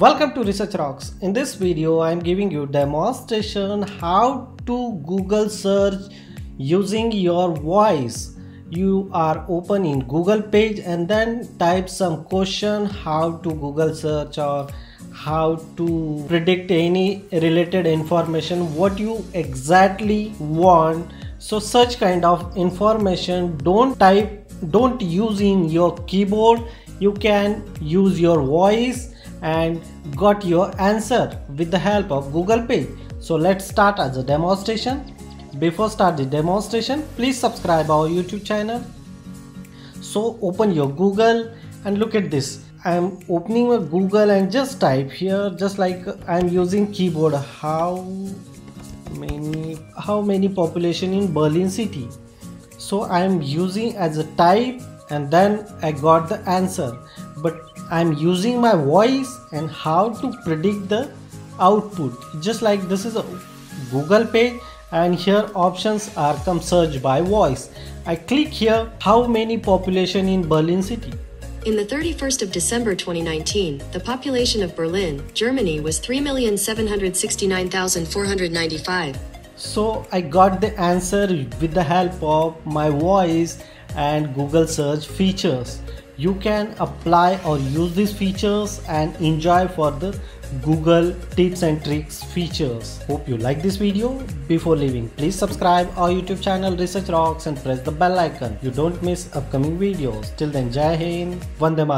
Welcome to Research Rocks. In this video I am giving you demonstration how to Google search using your voice. You are open in Google page and then type some question how to Google search or how to predict any related information what you exactly want. So such kind of information don't use in your keyboard. You can use your voice and got your answer with the help of Google page. So let's start as a demonstration. Before start the demonstration, please subscribe our YouTube channel. So open your Google and look at this. I am opening my Google and just type here, just like I am using keyboard, how many population in Berlin city. So I am using as a type and then I got the answer, but I'm using my voice and how to predict the output. Just like this is a Google page and here options are come search by voice. I click here how many population in Berlin city. In the 31st of December 2019, the population of Berlin, Germany was 3,769,495. So I got the answer with the help of my voice and Google search features. You can apply or use these features and enjoy for the Google tips and tricks features. Hope you like this video. Before leaving, please subscribe our YouTube channel Research Rocks and press the bell icon. You don't miss upcoming videos. Till then, Jai Hind, Vande Mataram.